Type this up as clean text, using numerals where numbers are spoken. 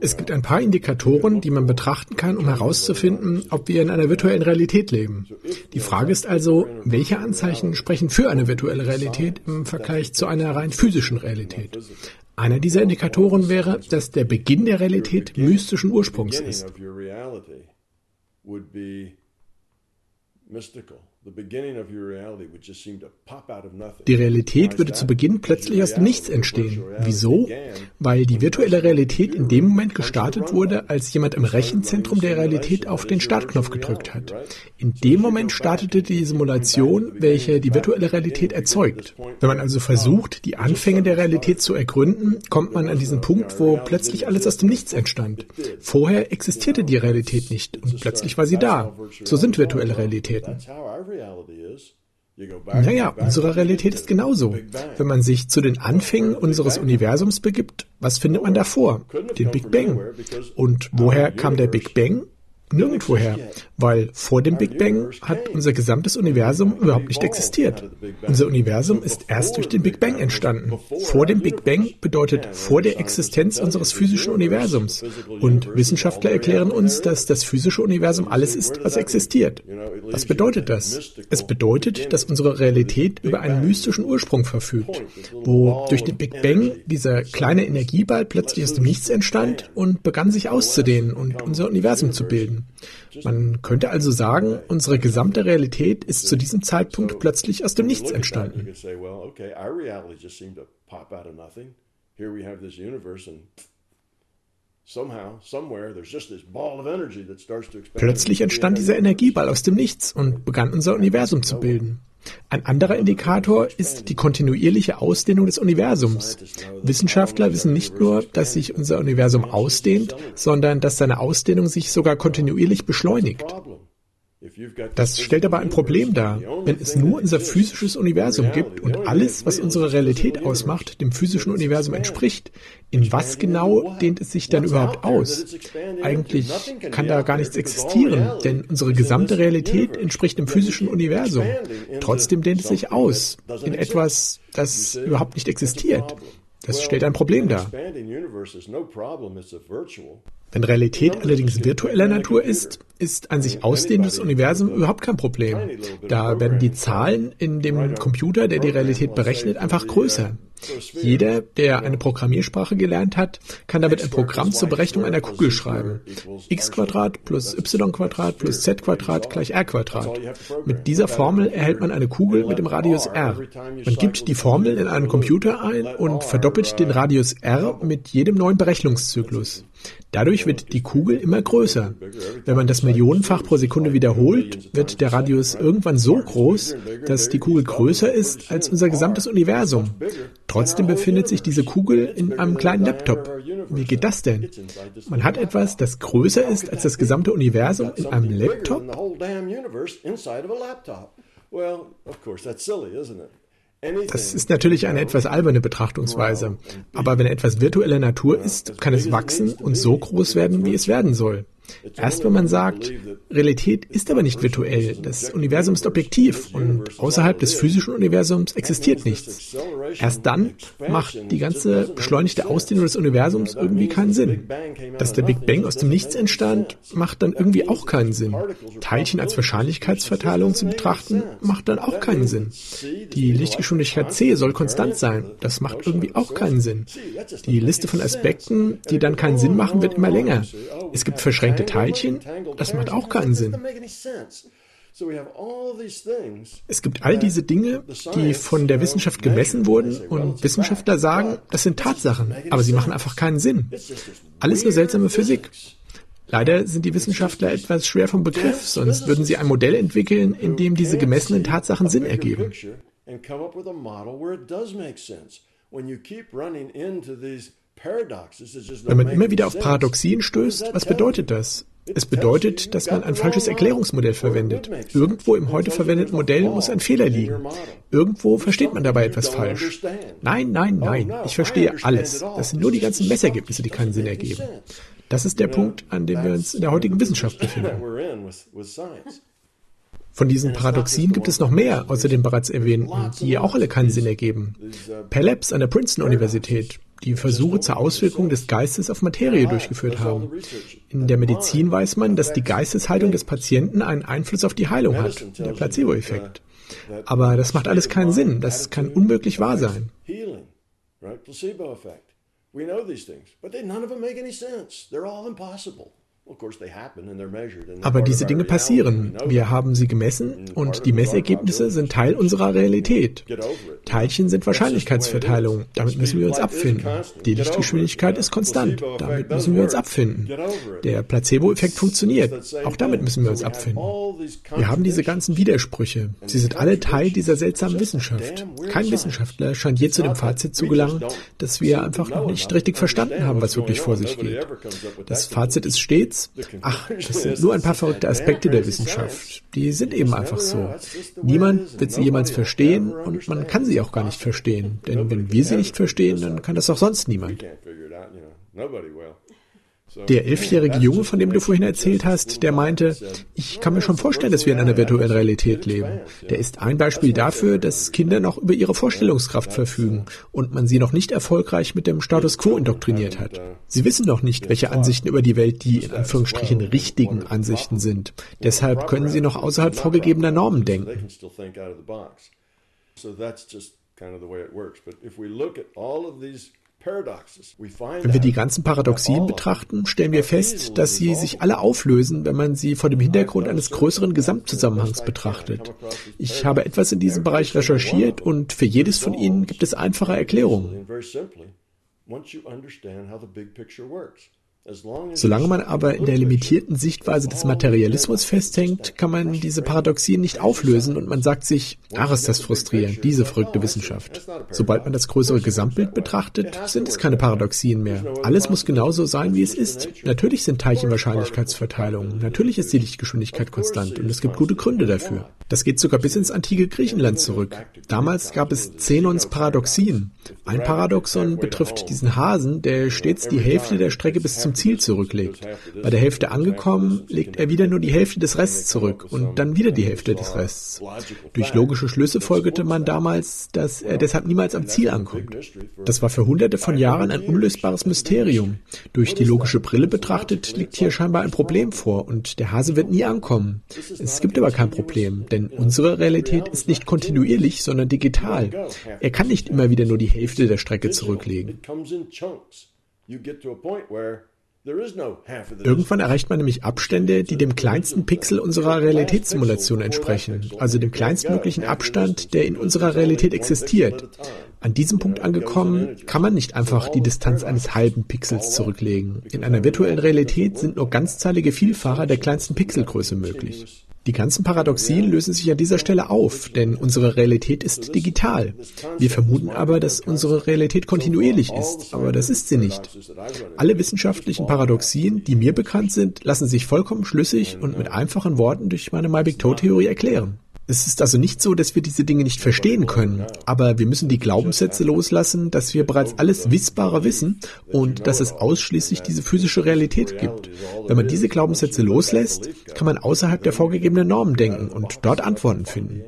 Es gibt ein paar Indikatoren, die man betrachten kann, um herauszufinden, ob wir in einer virtuellen Realität leben. Die Frage ist also, welche Anzeichen sprechen für eine virtuelle Realität im Vergleich zu einer rein physischen Realität? Einer dieser Indikatoren wäre, dass der Beginn der Realität mystischen Ursprungs ist. Die Realität würde zu Beginn plötzlich aus dem Nichts entstehen. Wieso? Weil die virtuelle Realität in dem Moment gestartet wurde, als jemand im Rechenzentrum der Realität auf den Startknopf gedrückt hat. In dem Moment startete die Simulation, welche die virtuelle Realität erzeugt. Wenn man also versucht, die Anfänge der Realität zu ergründen, kommt man an diesen Punkt, wo plötzlich alles aus dem Nichts entstand. Vorher existierte die Realität nicht und plötzlich war sie da. So sind virtuelle Realitäten. Naja, unsere Realität ist genauso. Wenn man sich zu den Anfängen unseres Universums begibt, was findet man davor? Den Big Bang. Und woher kam der Big Bang? Nirgendwoher, weil vor dem Big Bang hat unser gesamtes Universum überhaupt nicht existiert. Unser Universum ist erst durch den Big Bang entstanden. Vor dem Big Bang bedeutet vor der Existenz unseres physischen Universums. Und Wissenschaftler erklären uns, dass das physische Universum alles ist, was existiert. Was bedeutet das? Es bedeutet, dass unsere Realität über einen mystischen Ursprung verfügt, wo durch den Big Bang dieser kleine Energieball plötzlich aus dem Nichts entstand und begann sich auszudehnen und unser Universum zu bilden. Man könnte also sagen, unsere gesamte Realität ist zu diesem Zeitpunkt plötzlich aus dem Nichts entstanden. Plötzlich entstand dieser Energieball aus dem Nichts und begann unser Universum zu bilden. Ein anderer Indikator ist die kontinuierliche Ausdehnung des Universums. Wissenschaftler wissen nicht nur, dass sich unser Universum ausdehnt, sondern dass seine Ausdehnung sich sogar kontinuierlich beschleunigt. Das stellt aber ein Problem dar. Wenn es nur unser physisches Universum gibt und alles, was unsere Realität ausmacht, dem physischen Universum entspricht, in was genau dehnt es sich dann überhaupt aus? Eigentlich kann da gar nichts existieren, denn unsere gesamte Realität entspricht dem physischen Universum. Trotzdem dehnt es sich aus in etwas, das überhaupt nicht existiert. Das stellt ein Problem dar. Wenn Realität allerdings virtueller Natur ist, ist ein sich ausdehnendes Universum überhaupt kein Problem. Da werden die Zahlen in dem Computer, der die Realität berechnet, einfach größer. Jeder, der eine Programmiersprache gelernt hat, kann damit ein Programm zur Berechnung einer Kugel schreiben. x² plus y² plus z² gleich r². Mit dieser Formel erhält man eine Kugel mit dem Radius r. Man gibt die Formel in einen Computer ein und verdoppelt den Radius r mit jedem neuen Berechnungszyklus. Dadurch wird die Kugel immer größer. Wenn man das millionenfach pro Sekunde wiederholt, wird der Radius irgendwann so groß, dass die Kugel größer ist als unser gesamtes Universum. Trotzdem befindet sich diese Kugel in einem kleinen Laptop. Wie geht das denn? Man hat etwas, das größer ist als das gesamte Universum in einem Laptop? Das ist natürlich eine etwas alberne Betrachtungsweise, aber wenn etwas virtueller Natur ist, kann es wachsen und so groß werden, wie es werden soll. Erst wenn man sagt, Realität ist aber nicht virtuell, das Universum ist objektiv und außerhalb des physischen Universums existiert nichts. Erst dann macht die ganze beschleunigte Ausdehnung des Universums irgendwie keinen Sinn. Dass der Big Bang aus dem Nichts entstand, macht dann irgendwie auch keinen Sinn. Teilchen als Wahrscheinlichkeitsverteilung zu betrachten, macht dann auch keinen Sinn. Die Lichtgeschwindigkeit c soll konstant sein, das macht irgendwie auch keinen Sinn. Die Liste von Aspekten, die dann keinen Sinn machen, wird immer länger. Es gibt verschränkte Teilchen, das macht auch keinen Sinn. Es gibt all diese Dinge, die von der Wissenschaft gemessen wurden und Wissenschaftler sagen, das sind Tatsachen, aber sie machen einfach keinen Sinn. Alles nur seltsame Physik. Leider sind die Wissenschaftler etwas schwer vom Begriff, sonst würden sie ein Modell entwickeln, in dem diese gemessenen Tatsachen Sinn ergeben. Wenn man immer wieder auf Paradoxien stößt, was bedeutet das? Es bedeutet, dass man ein falsches Erklärungsmodell verwendet. Irgendwo im heute verwendeten Modell muss ein Fehler liegen. Irgendwo versteht man dabei etwas falsch. Nein, nein, nein, ich verstehe alles. Das sind nur die ganzen Messergebnisse, die keinen Sinn ergeben. Das ist der Punkt, an dem wir uns in der heutigen Wissenschaft befinden. Von diesen Paradoxien gibt es noch mehr, außer den bereits erwähnten, die auch alle keinen Sinn ergeben. PEAR Labs an der Princeton-Universität, die Versuche zur Auswirkung des Geistes auf Materie durchgeführt haben. In der Medizin weiß man, dass die Geisteshaltung des Patienten einen Einfluss auf die Heilung hat, der Placebo-Effekt. Aber das macht alles keinen Sinn, das kann unmöglich wahr sein. We know these things, but none of them make any sense. They're all impossible. Aber diese Dinge passieren. Wir haben sie gemessen und die Messergebnisse sind Teil unserer Realität. Teilchen sind Wahrscheinlichkeitsverteilungen. Damit müssen wir uns abfinden. Die Lichtgeschwindigkeit ist konstant. Damit müssen wir uns abfinden. Der Placebo-Effekt funktioniert. Auch damit müssen wir uns abfinden. Wir haben diese ganzen Widersprüche. Sie sind alle Teil dieser seltsamen Wissenschaft. Kein Wissenschaftler scheint je zu dem Fazit zu gelangen, dass wir einfach noch nicht richtig verstanden haben, was wirklich vor sich geht. Das Fazit ist stets: Ach, das sind nur ein paar verrückte Aspekte der Wissenschaft. Die sind eben einfach so. Niemand wird sie jemals verstehen und man kann sie auch gar nicht verstehen. Denn wenn wir sie nicht verstehen, dann kann das auch sonst niemand. Der 11-jährige Junge, von dem du vorhin erzählt hast, der meinte, ich kann mir schon vorstellen, dass wir in einer virtuellen Realität leben. Der ist ein Beispiel dafür, dass Kinder noch über ihre Vorstellungskraft verfügen und man sie noch nicht erfolgreich mit dem Status quo indoktriniert hat. Sie wissen noch nicht, welche Ansichten über die Welt die in Anführungsstrichen richtigen Ansichten sind. Deshalb können sie noch außerhalb vorgegebener Normen denken. Wenn wir die ganzen Paradoxien betrachten, stellen wir fest, dass sie sich alle auflösen, wenn man sie vor dem Hintergrund eines größeren Gesamtzusammenhangs betrachtet. Ich habe etwas in diesem Bereich recherchiert und für jedes von ihnen gibt es einfache Erklärungen. Solange man aber in der limitierten Sichtweise des Materialismus festhängt, kann man diese Paradoxien nicht auflösen und man sagt sich, ach, ist das frustrierend, diese verrückte Wissenschaft. Sobald man das größere Gesamtbild betrachtet, sind es keine Paradoxien mehr. Alles muss genauso sein, wie es ist. Natürlich sind Teilchen Wahrscheinlichkeitsverteilungen, natürlich ist die Lichtgeschwindigkeit konstant und es gibt gute Gründe dafür. Das geht sogar bis ins antike Griechenland zurück. Damals gab es Zenons Paradoxien. Ein Paradoxon betrifft diesen Hasen, der stets die Hälfte der Strecke bis zum Ziel zurücklegt. Bei der Hälfte angekommen, legt er wieder nur die Hälfte des Rests zurück und dann wieder die Hälfte des Rests. Durch logische Schlüsse folgerte man damals, dass er deshalb niemals am Ziel ankommt. Das war für hunderte von Jahren ein unlösbares Mysterium. Durch die logische Brille betrachtet liegt hier scheinbar ein Problem vor und der Hase wird nie ankommen. Es gibt aber kein Problem, denn unsere Realität ist nicht kontinuierlich, sondern digital. Er kann nicht immer wieder nur die Hälfte der Strecke zurücklegen. Irgendwann erreicht man nämlich Abstände, die dem kleinsten Pixel unserer Realitätssimulation entsprechen, also dem kleinstmöglichen Abstand, der in unserer Realität existiert. An diesem Punkt angekommen, kann man nicht einfach die Distanz eines halben Pixels zurücklegen. In einer virtuellen Realität sind nur ganzzahlige Vielfacher der kleinsten Pixelgröße möglich. Die ganzen Paradoxien lösen sich an dieser Stelle auf, denn unsere Realität ist digital. Wir vermuten aber, dass unsere Realität kontinuierlich ist, aber das ist sie nicht. Alle wissenschaftlichen Paradoxien, die mir bekannt sind, lassen sich vollkommen schlüssig und mit einfachen Worten durch meine MyBigToe-Theorie erklären. Es ist also nicht so, dass wir diese Dinge nicht verstehen können, aber wir müssen die Glaubenssätze loslassen, dass wir bereits alles Wissbare wissen und dass es ausschließlich diese physische Realität gibt. Wenn man diese Glaubenssätze loslässt, kann man außerhalb der vorgegebenen Normen denken und dort Antworten finden.